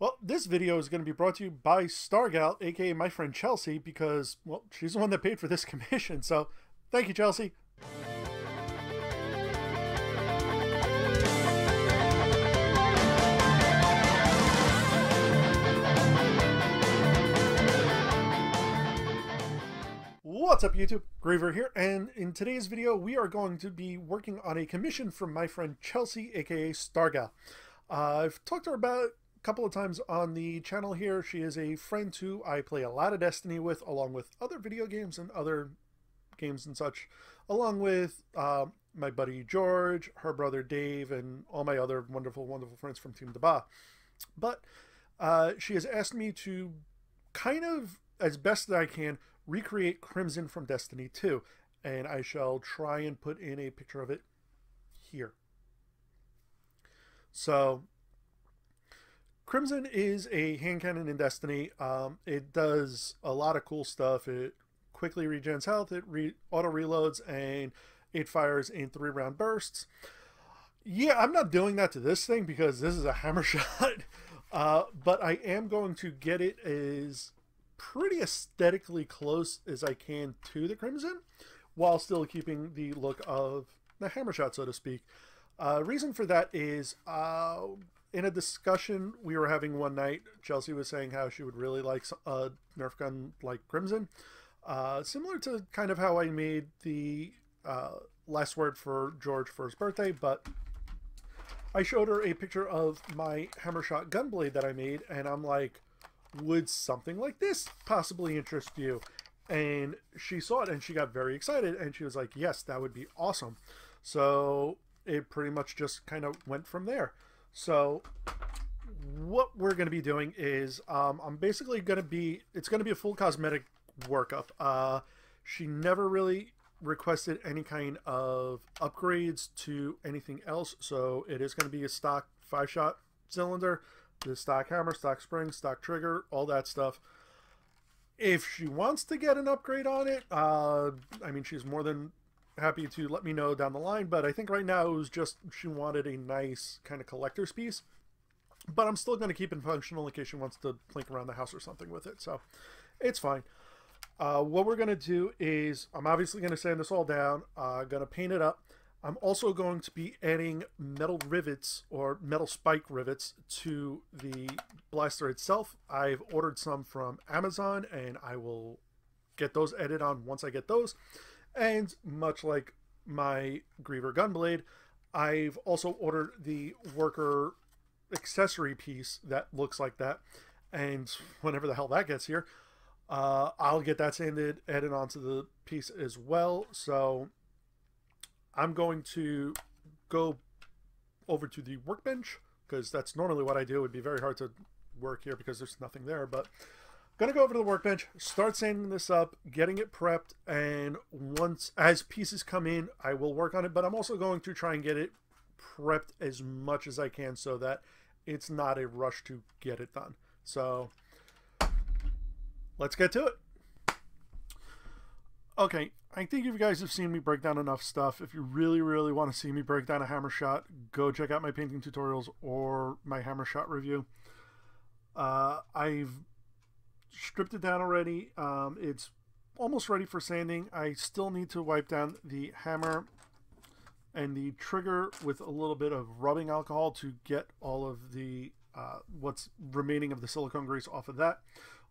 Well, this video is going to be brought to you by StarGal, aka my friend Chelsea, because, well, she's the one that paid for this commission, so thank you, Chelsea. What's up, YouTube? Griever here, and in today's video we are going to be working on a commission from my friend Chelsea, aka StarGal. I've talked to her about it a couple of times on the channel here. She is a friend who I play a lot of Destiny with, along with other video games and other games and such, along with my buddy George, her brother Dave, and all my other wonderful, wonderful friends from Team Daba. But she has asked me to kind of, as best that I can, recreate Crimson from Destiny 2, and I shall try and put in a picture of it here. So, Crimson is a hand cannon in Destiny. It does a lot of cool stuff. It quickly regens health, it auto-reloads, and it fires in 3-round bursts. Yeah, I'm not doing that to this thing because this is a Hammershot, but I am going to get it as pretty aesthetically close as I can to the Crimson, while still keeping the look of the Hammershot, so to speak. Reason for that is in a discussion we were having one night, Chelsea was saying how she would really like a Nerf gun like Crimson, similar to kind of how I made the Last Word for George for his birthday. But I showed her a picture of my Hammershot gunblade that I made, and I'm like, would something like this possibly interest you? And she saw it and she got very excited, and she was like, yes, that would be awesome. So it pretty much just kind of went from there. So what we're going to be doing is I'm basically going to be, it's going to be a full cosmetic workup. She never really requested any kind of upgrades to anything else, so it is going to be a stock 5-shot cylinder, the stock hammer, stock spring, stock trigger, all that stuff. If she wants to get an upgrade on it, I mean, she's more than happy to let me know down the line, but I think right now it was just she wanted a nice kind of collector's piece. But I'm still going to keep it functional in case she wants to plink around the house or something with it, so it's fine. What we're going to do is I'm obviously going to sand this all down, going to paint it up. I'm also going to be adding metal rivets or metal spike rivets to the blaster itself. I've ordered some from Amazon, and I will get those added on once I get those. And much like my Griever gunblade, I've also ordered the Worker accessory piece that looks like that. And whenever the hell that gets here, I'll get that sanded, added onto the piece as well. So I'm going to go over to the workbench, because that's normally what I do. It would be very hard to work here because there's nothing there, but I'm going to go over to the workbench, start sanding this up, getting it prepped, and once, as pieces come in, I will work on it. But I'm also going to try and get it prepped as much as I can so that it's not a rush to get it done. So let's get to it. Okay, I think you guys have seen me break down enough stuff. If you really, really want to see me break down a Hammershot, go check out my painting tutorials or my Hammershot review. I've stripped it down already. It's almost ready for sanding. I still need to wipe down the hammer and the trigger with a little bit of rubbing alcohol to get all of the what's remaining of the silicone grease off of that.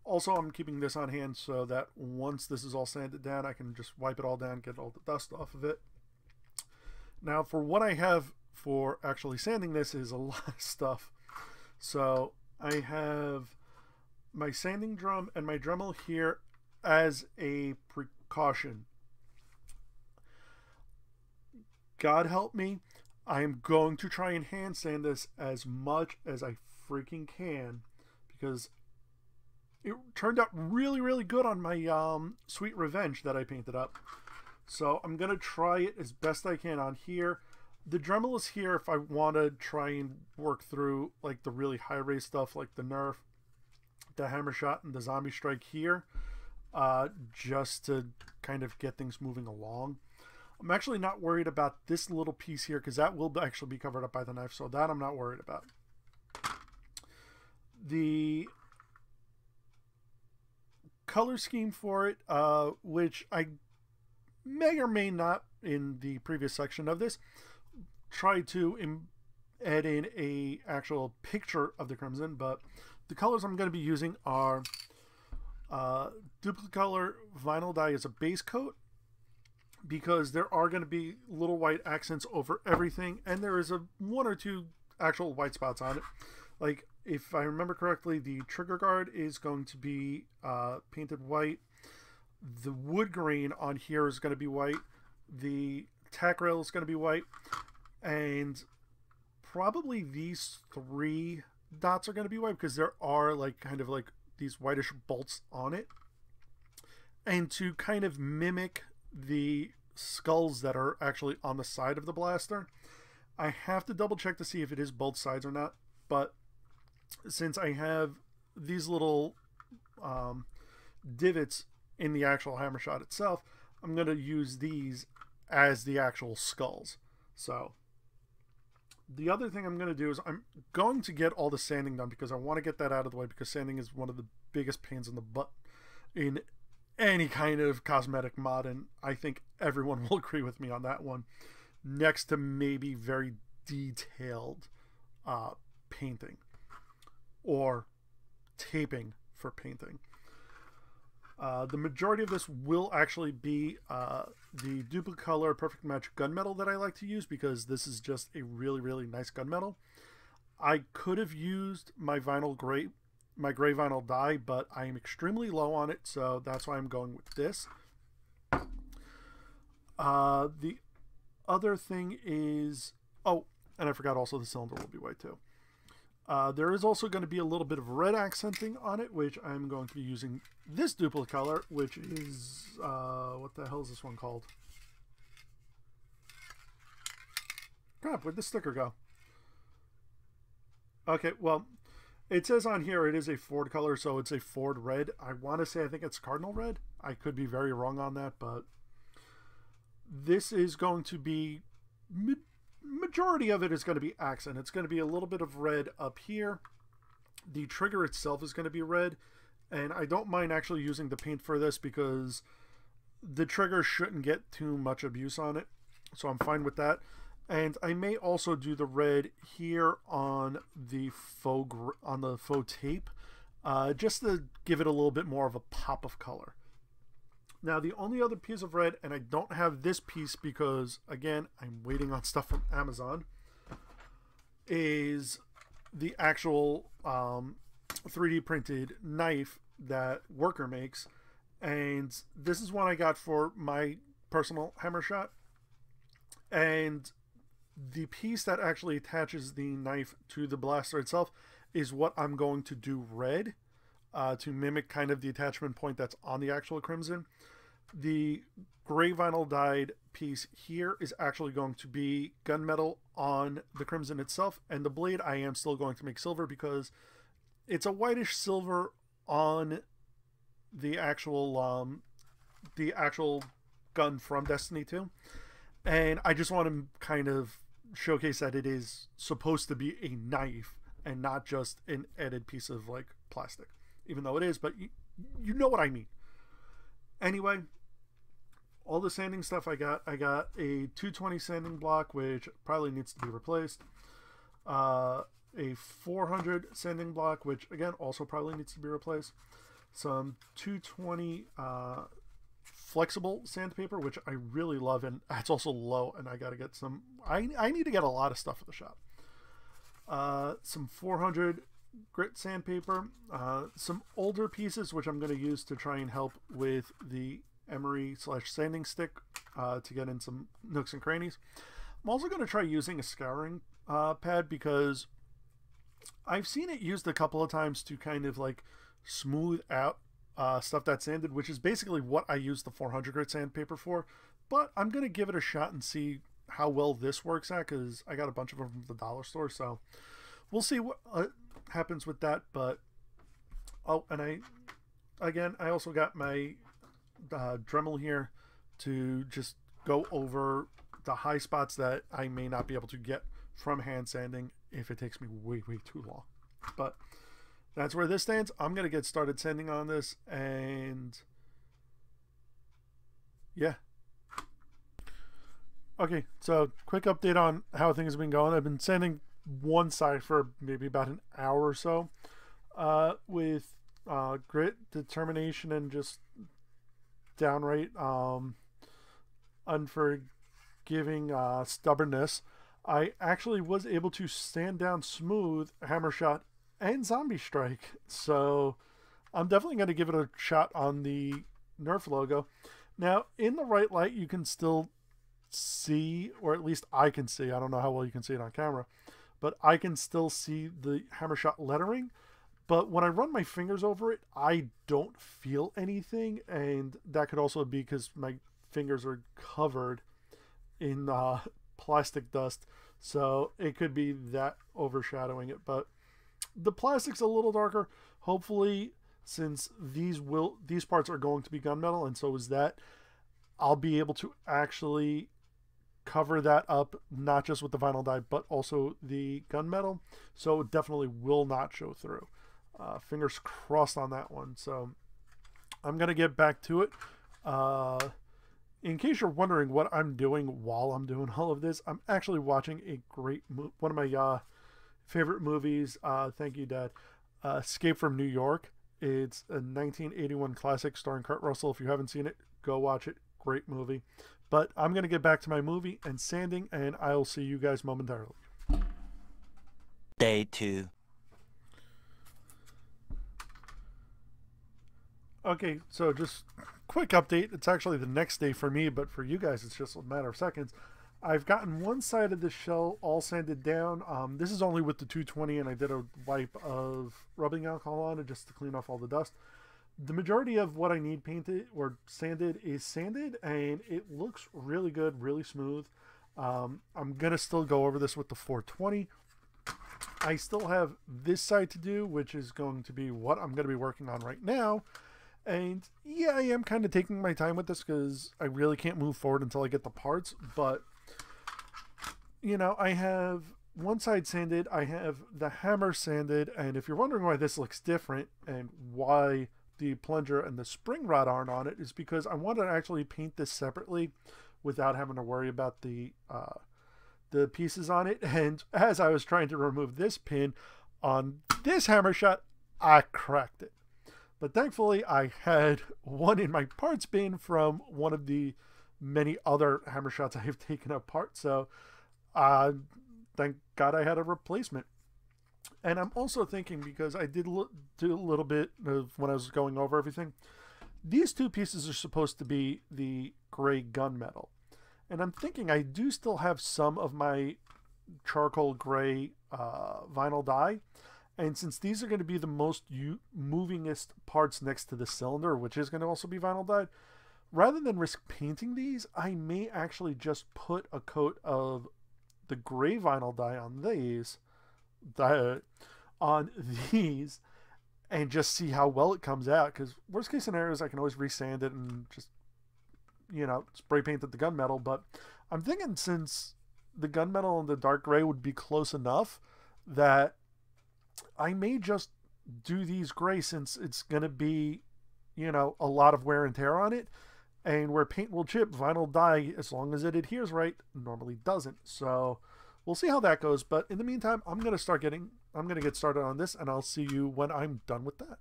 Also, I'm keeping this on hand so that once this is all sanded down, I can just wipe it all down, get all the dust off of it. Now, for what I have for actually sanding this is a lot of stuff. So I have my sanding drum and my Dremel here as a precaution. God help me, I am going to try and hand sand this as much as I freaking can, because it turned out really, really good on my Sweet Revenge that I painted up. So I'm going to try it as best I can on here. The Dremel is here if I want to try and work through like the really high res stuff, like the Nerf, the Hammershot, and the Zombie Strike here, just to kind of get things moving along. I'm actually not worried about this little piece here because that will actually be covered up by the knife, so that I'm not worried about. The color scheme for it, which I may or may not, in the previous section of this, try to add in a actual picture of the Crimson, but the colors I'm going to be using are Duplicolor vinyl dye as a base coat, because there are going to be little white accents over everything, and there is one or two actual white spots on it. Like, if I remember correctly, the trigger guard is going to be painted white. The wood grain on here is going to be white. The tack rail is going to be white. And probably these three dots are going to be white, because there are like kind of like these whitish bolts on it. And to kind of mimic the skulls that are actually on the side of the blaster, I have to double check to see if it is both sides or not, but since I have these little divots in the actual hammer shot itself, I'm going to use these as the actual skulls. So the other thing I'm going to do is I'm going to get all the sanding done, because I want to get that out of the way, because sanding is one of the biggest pains in the butt in any kind of cosmetic mod, and I think everyone will agree with me on that one, next to maybe very detailed painting or taping for painting. The majority of this will actually be the Duplicolor Perfect Match gunmetal that I like to use, because this is just a really, really nice gunmetal. I could have used my vinyl gray, my gray vinyl dye, but I am extremely low on it, so that's why I'm going with this. The other thing is, oh, and I forgot also the cylinder will be white too. There is also going to be a little bit of red accenting on it, which I'm going to be using this Duplicolor, which is, what the hell is this one called? Crap, where'd the sticker go? Okay, well, it says on here it is a Ford color, so it's a Ford red. I want to say I think it's Cardinal red. I could be very wrong on that, but this is going to be, majority of it is going to be accent. It's going to be a little bit of red up here. The trigger itself is going to be red, and I don't mind actually using the paint for this, because the trigger shouldn't get too much abuse on it, so I'm fine with that. And I may also do the red here on the faux tape, just to give it a little bit more of a pop of color. Now, the only other piece of red, and I don't have this piece because, again, I'm waiting on stuff from Amazon, is the actual 3D printed knife that Worker makes. And this is one I got for my personal Hammershot. And the piece that actually attaches the knife to the blaster itself is what I'm going to do red, to mimic kind of the attachment point that's on the actual Crimson. The gray vinyl dyed piece here is actually going to be gunmetal on the Crimson itself, and the blade I am still going to make silver, because it's a whitish silver on the actual gun from Destiny 2, and I just want to kind of showcase that it is supposed to be a knife and not just an added piece of like plastic, even though it is, but you know what I mean. Anyway, all the sanding stuff I got a 220 sanding block, which probably needs to be replaced. A 400 sanding block, which again, also probably needs to be replaced. Some 220 flexible sandpaper, which I really love, and that's also low, and I gotta get some, I need to get a lot of stuff for the shop. Some 400 grit sandpaper, some older pieces which I'm going to use to try and help with the emery / sanding stick to get in some nooks and crannies. I'm also going to try using a scouring pad, because I've seen it used a couple of times to kind of like smooth out stuff that's sanded, which is basically what I use the 400 grit sandpaper for, but I'm going to give it a shot and see how well this works out, because I got a bunch of them from the dollar store, so we'll see what happens with that. But oh, and I also got my Dremel here to just go over the high spots that I may not be able to get from hand sanding if it takes me way too long. But that's where this stands. I'm going to get started sending on this, and yeah. Okay, so quick update on how things have been going. I've been sending one side for maybe about an hour or so with grit, determination, and just downright unforgiving stubbornness. I actually was able to stand down Smooth, Hammershot, and Zombie Strike. So I'm definitely going to give it a shot on the Nerf logo. Now, in the right light, you can still see, or at least I can see, I don't know how well you can see it on camera, but I can still see the Hammershot lettering. But when I run my fingers over it, I don't feel anything, and that could also be because my fingers are covered in plastic dust, so it could be that overshadowing it. But the plastic's a little darker, hopefully, since these parts are going to be gunmetal, and so is that. I'll be able to actually cover that up, not just with the vinyl dye, but also the gunmetal. So it definitely will not show through. Fingers crossed on that one. So I'm going to get back to it. In case you're wondering what I'm doing while I'm doing all of this, I'm actually watching a great movie, one of my favorite movies. Thank you, Dad. Escape from New York. It's a 1981 classic starring Kurt Russell. If you haven't seen it, go watch it. Great movie. But I'm going to get back to my movie and sanding, and I'll see you guys momentarily. Day 2. Okay, so just quick update. It's actually the next day for me, but for you guys it's just a matter of seconds. I've gotten one side of the shell all sanded down. This is only with the 220, and I did a wipe of rubbing alcohol on it just to clean off all the dust. The majority of what I need painted or sanded is sanded, and it looks really good, really smooth. I'm going to still go over this with the 420. I still have this side to do, which is going to be what I'm going to be working on right now. And yeah, I am kind of taking my time with this because I really can't move forward until I get the parts. But, you know, I have one side sanded, I have the hammer sanded, and if you're wondering why this looks different and why the plunger and the spring rod aren't on it, is because I want to actually paint this separately without having to worry about the pieces on it. And as I was trying to remove this pin on this hammer shot, I cracked it. But thankfully I had one in my parts bin from one of the many other hammer shots I have taken apart, so thank God I had a replacement. And I'm also thinking, because I did do a little bit of when I was going over everything, these two pieces are supposed to be the gray gunmetal. And I'm thinking I do still have some of my charcoal gray vinyl dye. And since these are going to be the most movingest parts next to the cylinder, which is going to also be vinyl dyed, rather than risk painting these, I may actually just put a coat of the gray vinyl dye on these and just see how well it comes out, because worst case scenario is I can always resand it and just, you know, spray painted the gunmetal. But I'm thinking since the gunmetal and the dark gray would be close enough that I may just do these gray, since it's gonna be, you know, a lot of wear and tear on it. And where paint will chip, vinyl dye, as long as it adheres right, normally doesn't. So we'll see how that goes. But in the meantime, I'm gonna get started on this, and I'll see you when I'm done with that.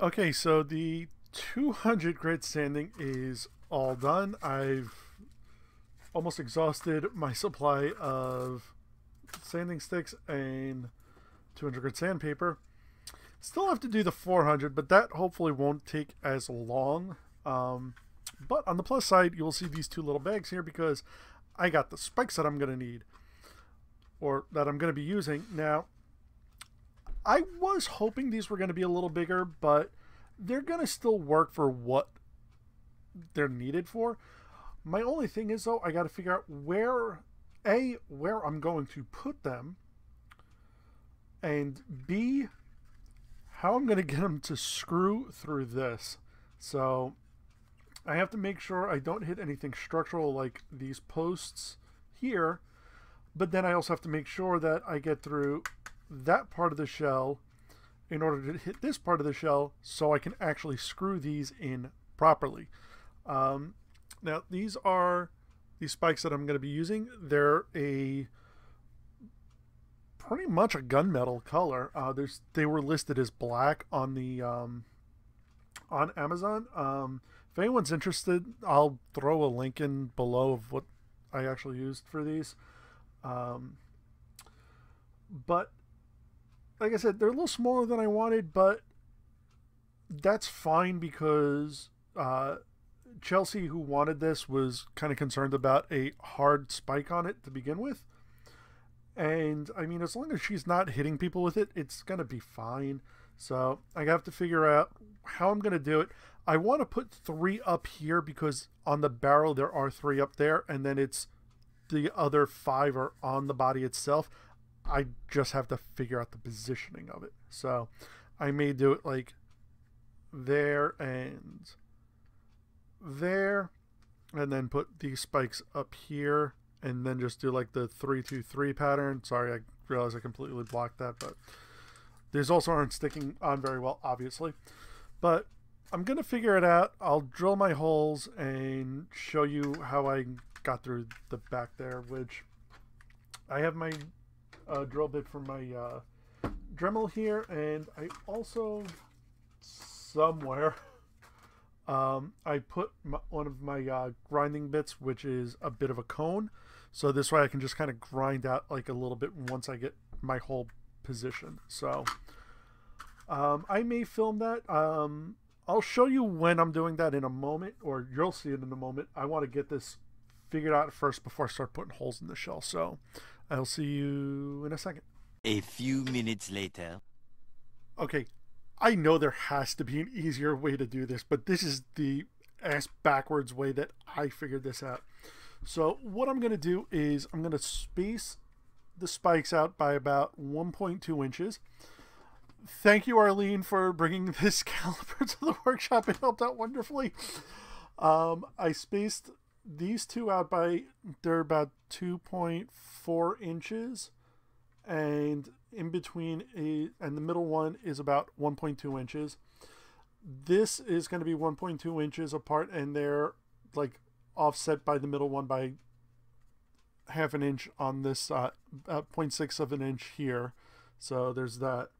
Okay, so the 200 grit sanding is all done. I've almost exhausted my supply of sanding sticks and 200 grit sandpaper. Still have to do the 400, but that hopefully won't take as long. But on the plus side, you'll see these two little bags here, because I got the spikes that I'm going to need, or that I'm going to be using. Now, I was hoping these were going to be a little bigger, but they're going to still work for what they're needed for. My only thing is, though, I got to figure out where I'm going to put them, and B, how I'm going to get them to screw through this. So I have to make sure I don't hit anything structural like these posts here, but then I also have to make sure that I get through that part of the shell in order to hit this part of the shell so I can actually screw these in properly. Now these are the spikes that I'm going to be using. They're a pretty much a gunmetal color. They were listed as black on the on Amazon. If anyone's interested, I'll throw a link in below of what I actually used for these. But like I said, they're a little smaller than I wanted, but that's fine because Chelsea, who wanted this, was kind of concerned about a hard spike on it to begin with. And I mean, as long as she's not hitting people with it, it's going to be fine. So I have to figure out how I'm going to do it. I want to put 3 up here because on the barrel there are 3 up there, and then it's the other 5 are on the body itself. I just have to figure out the positioning of it. So I may do it like there and there, and then put these spikes up here, and then just do like the 3-2-3 pattern. Sorry, I realized I completely blocked that, but these also aren't sticking on very well, obviously. But I'm going to figure it out. I'll drill my holes and show you how I got through the back there, which I have my drill bit for my Dremel here, and I also somewhere I put one of my grinding bits, which is a bit of a cone, so this way I can just kind of grind out like a little bit once I get my whole position. So I may film that. I'll show you when I'm doing that in a moment, or you'll see it in a moment. I want to get this figured out first before I start putting holes in the shell, so I'll see you in a second. A few minutes later. Okay, I know there has to be an easier way to do this, but this is the ass backwards way that I figured this out. So what I'm going to do is I'm going to space the spikes out by about 1.2 inches. Thank you, Arlene, for bringing this caliper to the workshop. It helped out wonderfully. I spaced these 2 out by, they're about 2.4 inches, and in between and the middle one is about 1.2 inches. This is going to be 1.2 inches apart, and they're like offset by the middle one by ½ an inch on this 0.6 of an inch here. So there's that.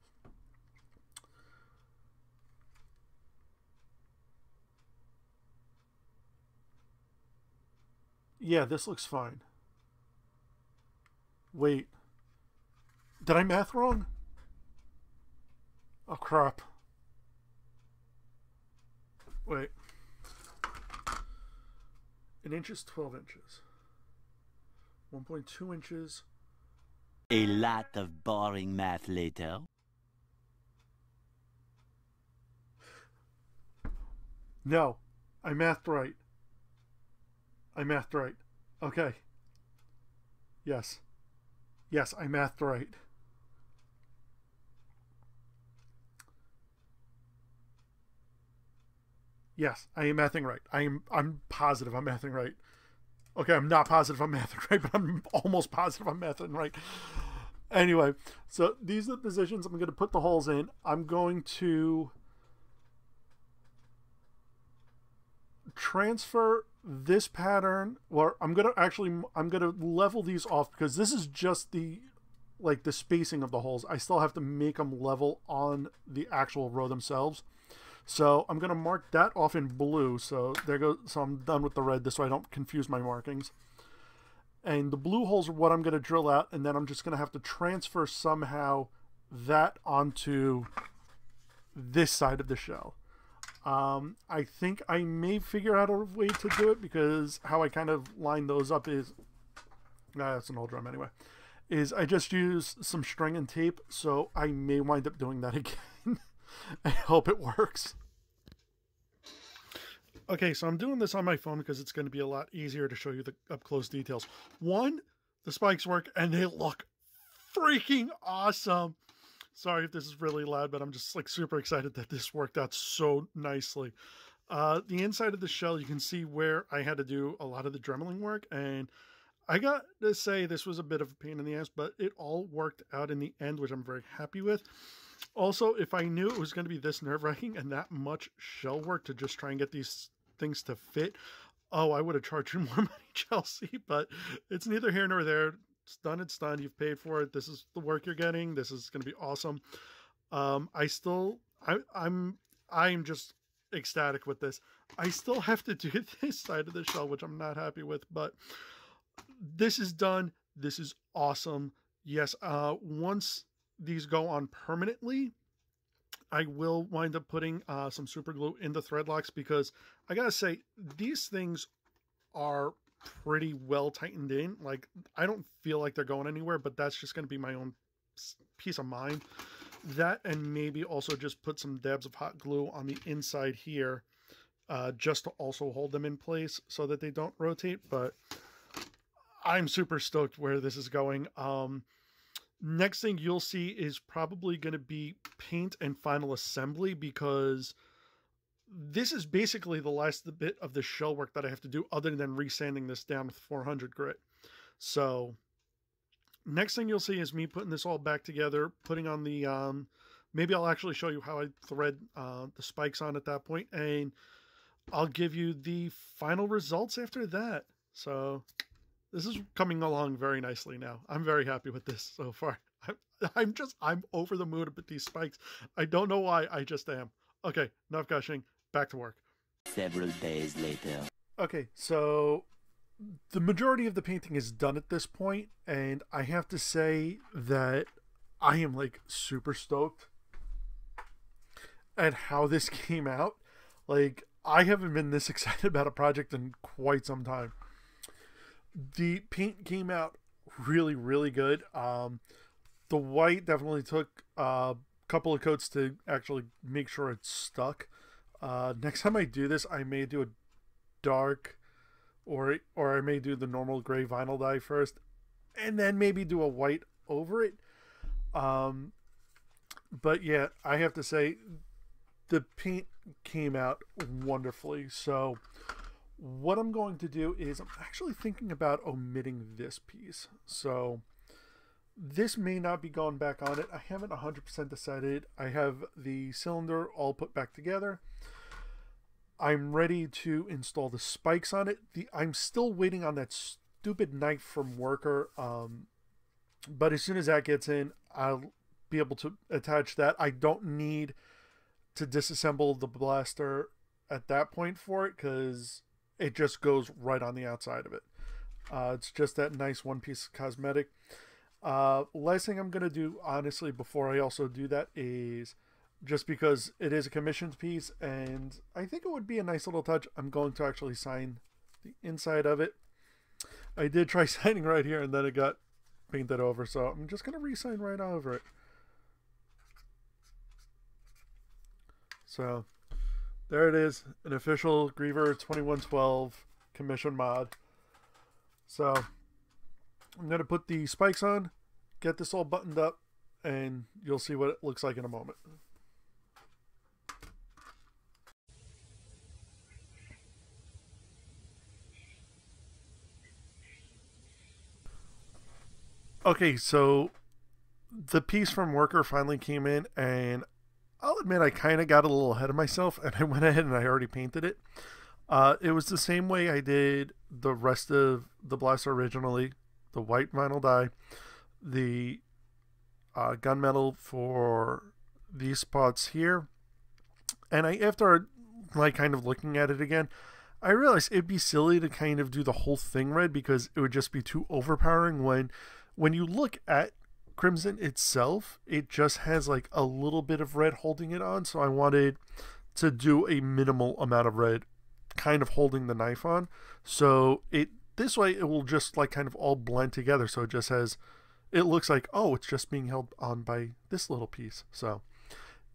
Yeah, this looks fine. Wait. Did I math wrong? Oh, crap. Wait. An inch is 12 inches. 1.2 inches. A lot of boring math later. No, I mathed right. I mathed right. Okay. Yes. Yes, I mathed right. Yes, I am mathing right. I'm positive I'm mathing right. Okay, I'm not positive I'm mathing right, but I'm almost positive I'm mathing right. Anyway, so these are the positions I'm going to put the holes in. I'm going to transfer this pattern, or I'm gonna level these off, because this is just the like the spacing of the holes. I still have to make them level on the actual row themselves, so I'm gonna mark that off in blue. So there goes, so I'm done with the red this way I don't confuse my markings. And the blue holes are what I'm gonna drill out, and then I'm just gonna have to transfer somehow that onto this side of the shell. I think I may figure out a way to do it, because how I kind of line those up is, that's an old drum anyway, is I just use some string and tape, so I may wind up doing that again. I hope it works. Okay, so I'm doing this on my phone because it's going to be a lot easier to show you the up-close details. One, the spikes work, and they look freaking awesome! Sorry if this is really loud, but I'm just like super excited that this worked out so nicely. The inside of the shell, you can see where I had to do a lot of the dremeling work, and I got to say, this was a bit of a pain in the ass, but it all worked out in the end, which I'm very happy with. Also, if I knew it was going to be this nerve-wracking and that much shell work to just try and get these things to fit, oh, I would have charged you more money, Chelsea, but it's neither here nor there. It's done, it's done. You've paid for it. This is the work you're getting. This is going to be awesome. I'm just ecstatic with this. I still have to do this side of the shell, which I'm not happy with, but this is done. This is awesome. Yes, once these go on permanently, I will wind up putting some super glue in the thread locks, because I gotta say, these things are pretty well tightened in. Like, I don't feel like they're going anywhere, but that's just gonna be my own peace of mind. That, and maybe also just put some dabs of hot glue on the inside here, just to also hold them in place so that they don't rotate. But I'm super stoked where this is going. Next thing you'll see is probably going to be paint and final assembly, because this is basically the last bit of the shell work that I have to do, other than resanding this down with 400 grit. So next thing you'll see is me putting this all back together, putting on the, maybe I'll actually show you how I thread the spikes on at that point, and I'll give you the final results after that. So this is coming along very nicely now. I'm very happy with this so far. I'm over the moon about these spikes. I don't know why, I just am. Okay, enough gushing, back to work. Several days later. Okay, so the majority of the painting is done at this point, and I have to say that I am, like, super stoked at how this came out. Like, I haven't been this excited about a project in quite some time. The paint came out really, really good. The white definitely took a couple of coats to actually make sure it stuck. Next time I do this, I may do a dark, or I may do the normal gray vinyl dye first, and then maybe do a white over it. But yeah, I have to say, the paint came out wonderfully. So what I'm going to do is, I'm actually thinking about omitting this piece. So this may not be going back on it. I haven't 100% decided. I have the cylinder all put back together. I'm ready to install the spikes on it. I'm still waiting on that stupid knife from Worker, but as soon as that gets in, I'll be able to attach that. I don't need to disassemble the blaster at that point for it, because it just goes right on the outside of it. It's just that nice one piece of cosmetic. Last thing I'm going to do, honestly, before I also do that is, just because it is a commissioned piece and I think it would be a nice little touch, I'm going to actually sign the inside of it. I did try signing right here and then it got painted over, so I'm just going to re-sign right over it. So there it is, an official Griever 2112 commission mod. So I'm going to put the spikes on, get this all buttoned up, and you'll see what it looks like in a moment. Okay, so the piece from Worker finally came in, and I'll admit I kind of got a little ahead of myself, and I went ahead and I already painted it. It was the same way I did the rest of the blaster originally, the white vinyl dye, the gunmetal for these spots here. And after like kind of looking at it again, I realized it'd be silly to kind of do the whole thing red, because it would just be too overpowering. When you look at Crimson itself, it just has like a little bit of red holding it on, so I wanted to do a minimal amount of red kind of holding the knife on, so this way it will just like kind of all blend together, so it just has, it looks like, oh, it's just being held on by this little piece, so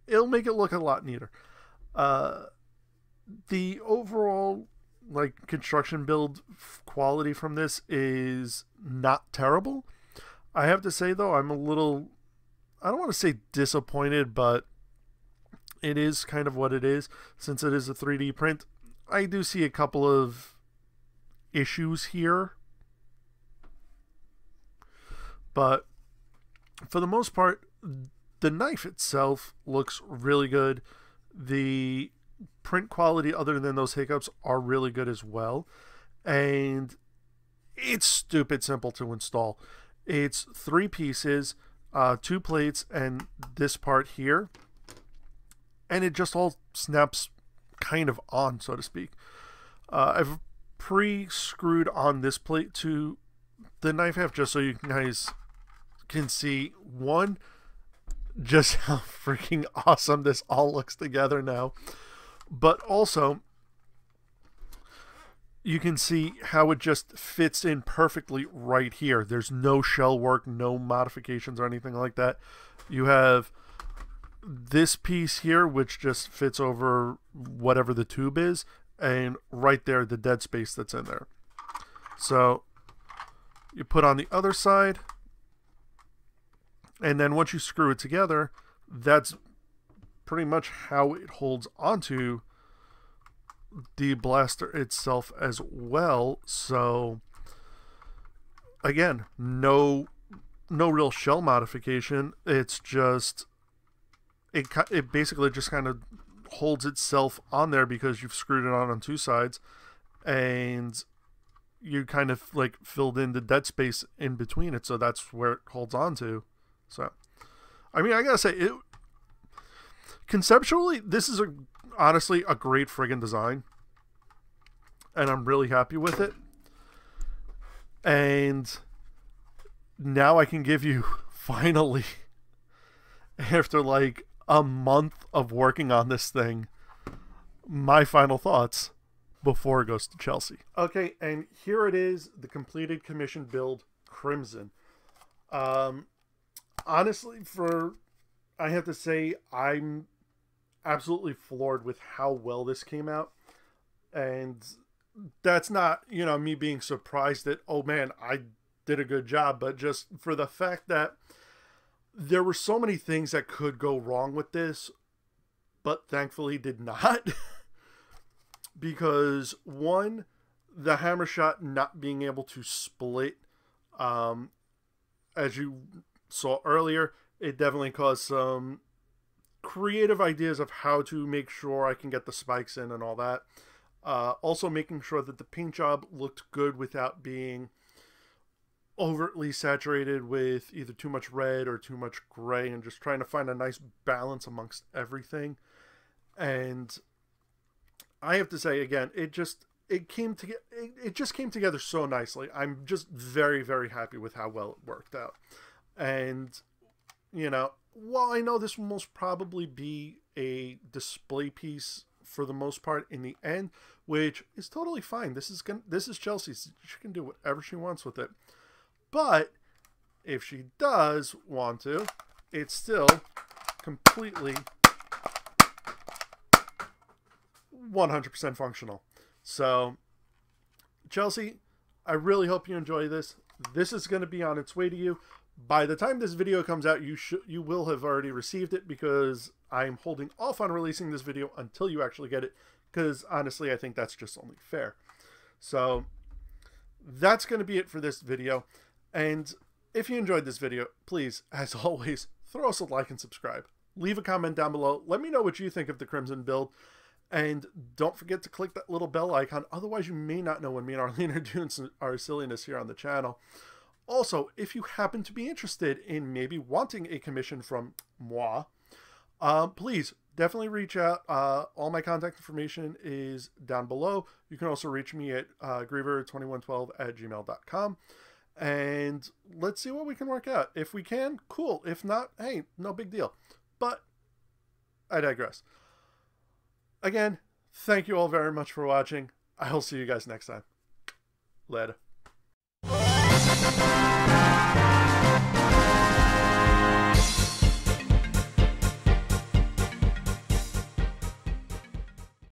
it'll make it look a lot neater. The overall like construction build quality from this is not terrible. I have to say, though, I'm a little, I don't want to say disappointed, but it is kind of what it is. Since it is a 3D print, I do see a couple of issues here But for the most part, the knife itself looks really good. The print quality, other than those hiccups, are really good as well. And it's stupid simple to install. It's 3 pieces, 2 plates, and this part here. And it just all snaps kind of on, so to speak. I've pre-screwed on this plate to the knife half just so you guys can see, one, just how freaking awesome this all looks together now. But also, you can see how it just fits in perfectly right here. There's no shell work, no modifications or anything like that. You have this piece here, which just fits over whatever the tube is, and right there, the dead space that's in there. So you put on the other side, and then once you screw it together, that's pretty much how it holds onto the blaster itself as well. So again, no real shell modification. It's just it basically just kind of holds itself on there because you've screwed it on 2 sides, and you kind of like filled in the dead space in between it, so that's where it holds on to. So I mean, I gotta say, it conceptually, this is honestly a great friggin' design, and I'm really happy with it. And now I can give you, finally, after like a month of working on this thing, my final thoughts before it goes to Chelsea. Okay, and here it is, the completed commission build, Crimson. Honestly, I have to say, I'm absolutely floored with how well this came out. And that's not, you know, me being surprised that, oh man, I did a good job, but just for the fact that there were so many things that could go wrong with this, but thankfully did not. Because one, the Hammershot not being able to split, as you saw earlier, it definitely caused some creative ideas of how to make sure I can get the spikes in and all that. Also making sure that the paint job looked good without being overtly saturated with either too much red or too much gray, and just trying to find a nice balance amongst everything. And I have to say again, it just came together so nicely. I'm just very, very happy with how well it worked out. And you know, while I know this will most probably be a display piece for the most part in the end, which is totally fine. This is Chelsea's. She can do whatever she wants with it. But if she does want to, it's still completely 100% functional. So, Chelsea, I really hope you enjoy this. This is going to be on its way to you. By the time this video comes out, you will have already received it, because I'm holding off on releasing this video until you actually get it, because honestly, I think that's just only fair. So that's going to be it for this video. And if you enjoyed this video, please, as always, throw us a like and subscribe. Leave a comment down below. Let me know what you think of the Crimson build. And don't forget to click that little bell icon. Otherwise, you may not know when me and Arlene are doing our silliness here on the channel. Also, if you happen to be interested in maybe wanting a commission from moi, please definitely reach out. All my contact information is down below. You can also reach me at Griever2112@gmail.com. And let's see what we can work out. If we can, cool. If not, hey, no big deal. But I digress. Again, thank you all very much for watching. I'll see you guys next time. Later.